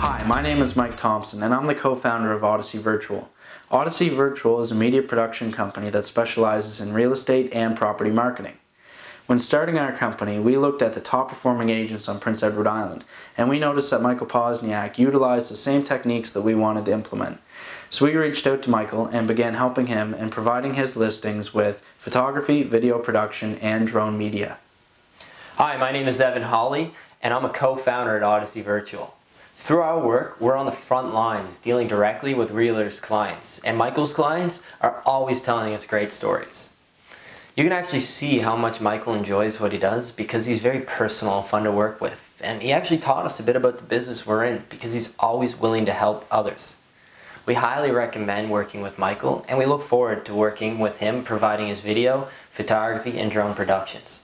Hi, my name is Mike Thompson and I'm the co-founder of Odyssey Virtual. Odyssey Virtual is a media production company that specializes in real estate and property marketing. When starting our company, we looked at the top performing agents on Prince Edward Island, and we noticed that Michael Poczynek utilized the same techniques that we wanted to implement. So we reached out to Michael and began helping him and providing his listings with photography, video production, and drone media. Hi, my name is Evan Holley and I'm a co-founder at Odyssey Virtual. Through our work, we're on the front lines dealing directly with Realtor's clients, and Michael's clients are always telling us great stories. You can actually see how much Michael enjoys what he does because he's very personal, fun to work with, and he actually taught us a bit about the business we're in because he's always willing to help others. We highly recommend working with Michael and we look forward to working with him, providing his video, photography, and drone productions.